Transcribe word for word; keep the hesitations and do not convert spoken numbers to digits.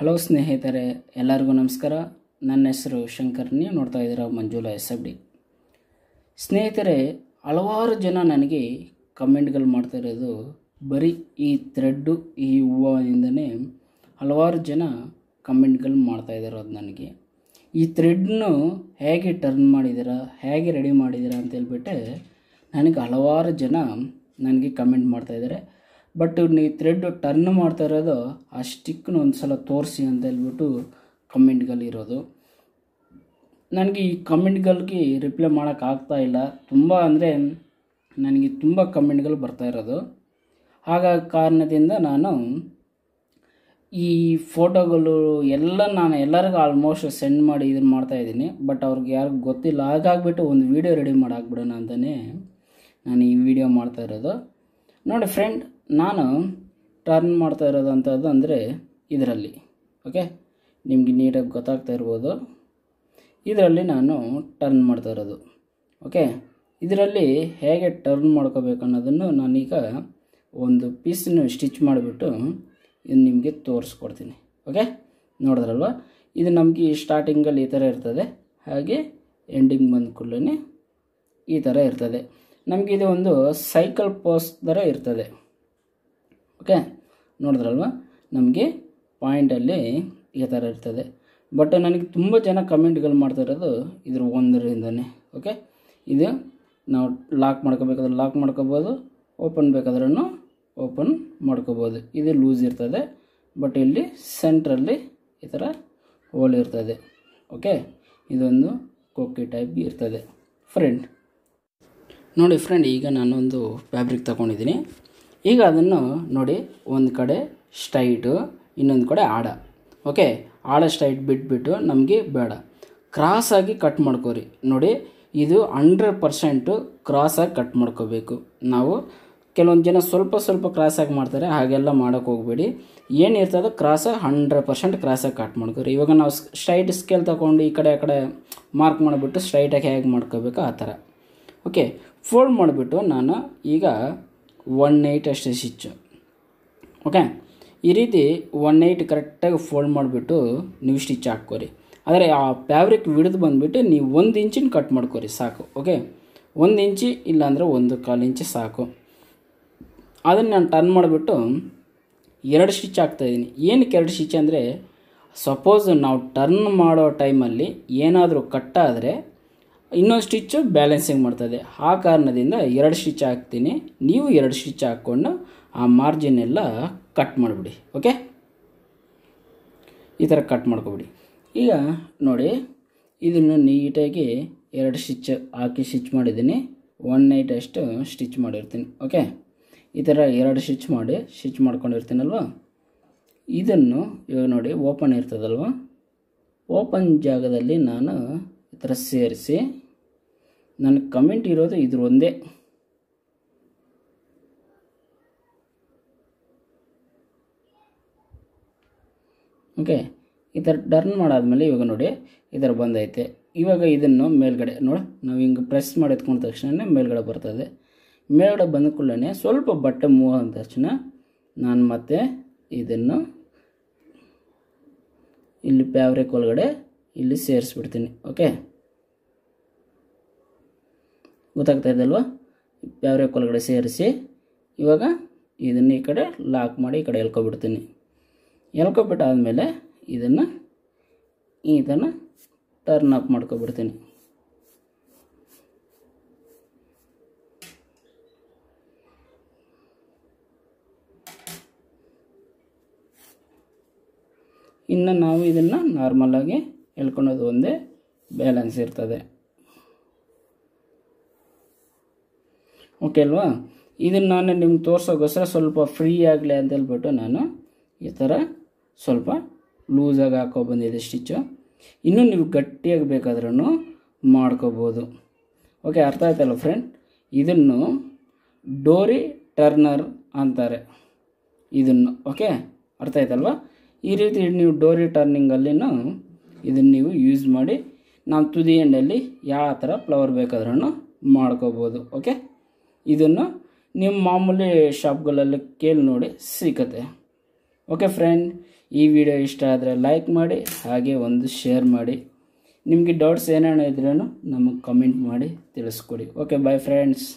Hello ಸ್ನೇಹಿತರೆ, ಎಲ್ಲರಿಗೂ ನಮಸ್ಕಾರ। ನನ್ನ ಹೆಸರು ಶಂಕರ್, ನೀವು ನೋಡ್ತಾ ಇದ್ದೀರಾ ಮಂಜುಳಾ ಎಸ್ ಎಫ್ ಡಿ। ಸ್ನೇಹಿತರೆ, ಹಲವಾರು ಜನ ನನಗೆ ಕಮೆಂಟ್ಗಳು ಮಾಡ್ತಾ ಇರೋದು, ಬರೀ ಈ ಥ್ರೆಡ್ಡು ಈ ಹೂವಿನಿಂದನೇ ಹಲವಾರು ಜನ ಕಮೆಂಟ್ಗಳು ಮಾಡ್ತಾ ಇರೋದು ನನಗೆ। ಈ ಥ್ರೆಡ್ನು ಹೇಗೆ ಟರ್ನ್ ಮಾಡಿದ್ದೀರಾ, ಹೇಗೆ ರೆಡಿ ಮಾಡಿದ್ದೀರಾ ಅಂತ ಹೇಳ್ಬಿಟ್ಟು ನನಗೆ ಹಲವಾರು ಜನ ನನಗೆ ಕಮೆಂಟ್ ಮಾಡ್ತಾ ಇದ್ದಾರೆ। बट नहीं थ्रेड टर्न माता आ स्टिक सल तोरसी अंतु कमेंटलो नन कमेंटी रिप्लाई तुम अरे नन तुम कमेंट बर्ता कारण नानु फोटोलू नानेलू आलमोस्ट सेंडी इनता बट और यार गोतिल आगबिटू वो वीडियो रेडी हाकबिड़ोण अंतने नानी वीडियो माता नोड़ फ्रेंड नानु टर्न माड्ता इरोदंतद्दु अंद्रे इदरल्ली ओके निमगे नीटागि गोत्ताग्ता इरबहुदु। इदरल्ली नानु टर्न माड्ता इरोदु ओके। इदरल्ली हेगे टर्न माड्कोबेकु अन्नोदन्नु नानु ईग ओंदु पीस अन्न स्टिच माडिबिट्टु इदु निमगे तोरिसिकोड्तीनि ओके। नोडिद्रल्वा इदु नमगे स्टार्टिंग अल्ली ई ತರ ಇರ್ತದೆ, ಹಾಗೆ ಎಂಡಿಂಗ್ ಬಂದ ಕೂಡಲೇ ಈ ತರ ಇರ್ತದೆ। ನಮಗೆ ಇದು ಒಂದು ಸೈಕಲ್ ಪೋಸ್ ತರ ಇರ್ತದೆ ओके। नोड़द्रल्वा नमें पॉइंटली इतने बट नन तुम जन कमेंट इद्रे ओके। ना लाक लाक ओपन बेदू ओपन मोबाइल इधर लूज बट इले सेंट्रली होल ओके। कोकी टाइप फ्रेंड नोड़ी फ्रेंड नानूँ फैब्रिक तक ಈಗ ಅದನ್ನು ನೋಡಿ, ಒಂದು ಕಡೆ ಸ್ಟ್ರೈಟ್ ಇನ್ನೊಂದು ಕಡೆ ಆಡ ಓಕೆ। ಆಡ ಸ್ಟ್ರೈಟ್ ಬಿಟ್ಬಿಟ್ಟು ನಮಗೆ ಬೇಡ, ಕ್ರಾಸ್ ಆಗಿ ಕಟ್ ಮಾಡ್ಕೋರಿ। ನೋಡಿ, ಇದು ಹಂಡ್ರೆಡ್ ಪರ್ಸೆಂಟ್ ಕ್ರಾಸ್ ಆಗಿ ಕಟ್ ಮಾಡ್ಕೋಬೇಕು। ನಾವು ಕೆಲವೊಂದು ಜನ ಸ್ವಲ್ಪ ಸ್ವಲ್ಪ ಕ್ರಾಸ್ ಆಗಿ ಮಾಡ್ತಾರೆ, ಹಾಗೆಲ್ಲ ಮಾಡೋಕೆ ಹೋಗಬೇಡಿ। ಏನಿರ್ತದೋ ಕ್ರಾಸ್ ಹಂಡ್ರೆಡ್ ಪರ್ಸೆಂಟ್ ಕ್ರಾಸ್ ಆಗಿ ಕಟ್ ಮಾಡ್ಕೋರಿ। ಇವಾಗ ನಾವು ಸ್ಟ್ರೈಟ್ ಸ್ಕೇಲ್ ತಗೊಂಡು ಈ ಕಡೆ ಆ ಕಡೆ ಮಾರ್ಕ್ ಮಾಡಿಬಿಟ್ಟು ಸ್ಟ್ರೈಟ್ ಆಗಿ ಹೇಗೆ ಮಾಡ್ಕೋಬೇಕು ಆ ಥರ ಓಕೆ। ಫೋಲ್ಡ್ ಮಾಡಿಬಿಟ್ಟು ನಾನು ಈಗ वन एट अस्ट स्टिच ओके। रीति वन एट करेक्टा फोल्ड माबिटू नहीं स्टिच हाकोरी। अरे आ फैब्रिक हिड़द बंदू नहीं इंचन कटमकोरी साकु ओके। इंच इलाल इंच साकु अद टर्न माबिटू एर स्टिच हाक्ता ऐन स्टिच अरे सपोज ना टर्न माड़ो टाइमली ऐनू कटा इन स्टिच बैलेंसिंग आ कारणदिंद एरडु स्टिच हाक्तीनि। नीवु एरडु स्टिच हाकिಕೊಂಡು आ मार्जिन एल्ल कट माडिबिಡಿ ओके। ई ತರ कट ಮಾಡ್ಕೊಬಿಡಿ। ಈಗ ನೋಡಿ, ಇದನ್ನು ನೀಟಾಗಿ एरडु स्टिच ಹಾಕಿ ಸ್ಟಿಚ್ ಮಾಡಿದಿನಿ। वन एट ಅಷ್ಟು ಸ್ಟಿಚ್ ಮಾಡಿರ್ತೀನಿ ಓಕೆ। ಈ ತರ एरडु ಸ್ಟಿಚ್ ಮಾಡಿ ಸ್ಟಿಚ್ ಮಾಡ್ಕೊಂಡಿರ್ತೀನಲ್ವಾ, ಇದನ್ನು ಈಗ ನೋಡಿ ಓಪನ್ ಇರ್ತದಲ್ವಾ, ಓಪನ್ ಜಾಗದಲ್ಲಿ ನಾನು इतना सेरसी नन कमेंट इद्रे ओके। टर्न मादमे इवग नोड़ी इधर बंदते इवग इन मेलगढ़ नोड़ ना हिंग प्रेस तक मेलगढ़ बरत है। मेलगढ़ बंद कूड़े स्वल्प बटे मूव आद तक्षण नान मत इन इले फैब्रिक इल्ली सेरिसिबिड्तीनि ओके। ಗೊತ್ತಾಗ್ತಾ ಇದೆಲ್ವಾ? ಫ್ಯಾಬ್ರಿಕ್ ಒಳಗಡೆ ಸೇರಿಸಿ ಇವಾಗ ಇದನ್ನ ಈ ಕಡೆ ಲಾಕ್ ಮಾಡಿ ಈ ಕಡೆ ಎಳ್ಕೊಬಿಡ್ತೀನಿ। ಎಳ್ಕೊಬಿಟ್ಟ ಆದಮೇಲೆ ಇದನ್ನ ಇದನ್ನ ಟರ್ನ್ ಅಪ್ ಮಾಡ್ಕೊಬಿಡ್ತೀನಿ ಇನ್ನ ನಾವು ಇದನ್ನ ನಾರ್ಮಲ್ ಆಗಿ ಹೇಳ್ಕೊಳ್ಳೋದು ಒಂದೇ ಬ್ಯಾಲೆನ್ಸ್ ಇರ್ತದೆ ಓಕೆ ಅಲ್ವಾ। ಇದನ್ನ ನಾನು ನಿಮಗೆ ತೋರಿಸೋಗೋಸ್ಕರ ಸ್ವಲ್ಪ ಫ್ರೀ ಆಗಲಿ ಅಂತ ಹೇಳ್ಬಿಟ್ಟು ನಾನು ಈ ತರ ಸ್ವಲ್ಪ ಲೂಸ್ ಆಗಿ ಹಾಕೋ ಬಂದಿದೆ ಸ್ಟಿಚ್। ಇನ್ನು ನೀವು ಗಟ್ಟಿಯಾಗಿ ಬೇಕಾದ್ರೂ ಮಾಡ್ಕೋಬಹುದು ಓಕೆ। ಅರ್ಥ ಆಯ್ತಲ್ಲ ಫ್ರೆಂಡ್? ಇದನ್ನು ಡೋರಿ ಟರ್ನರ್ ಅಂತಾರೆ ಇದನ್ನು ಓಕೆ। ಅರ್ಥ ಆಯ್ತಲ್ವಾ? ಈ ರೀತಿ ನೀವು ಡೋರಿ ಟರ್ನಿಂಗ್ ಅಲ್ಲಿ ಇದನ್ನು ಯೂಸ್ ಮಾಡಿ ನಾವು ತುದಿ ಎಂಡಲ್ಲಿ ಯಾವ ಥರ ಫ್ಲವರ್ ಬೇಕಾದರೂ ಮಾಡ್ಕೋಬೋದು ಓಕೆ। ಇದನ್ನು ನಿಮ್ಮ ಮಾಮೂಲಿ ಶಾಪ್ಗಳಲ್ಲಿ ಕೇಳಿ ನೋಡಿ ಸಿಗುತ್ತೆ ಓಕೆ ಫ್ರೆಂಡ್। ಈ ವಿಡಿಯೋ ಇಷ್ಟ ಆದರೆ ಲೈಕ್ ಮಾಡಿ ಹಾಗೆ ಒಂದು ಶೇರ್ ಮಾಡಿ ನಿಮಗೆ ಡೌಟ್ಸ್ ಏನೇನೋ ಇದ್ರೂ ನಮಗೆ ಕಮೆಂಟ್ ಮಾಡಿ ತಿಳಿಸ್ಕೊಡಿ. Okay bye friends.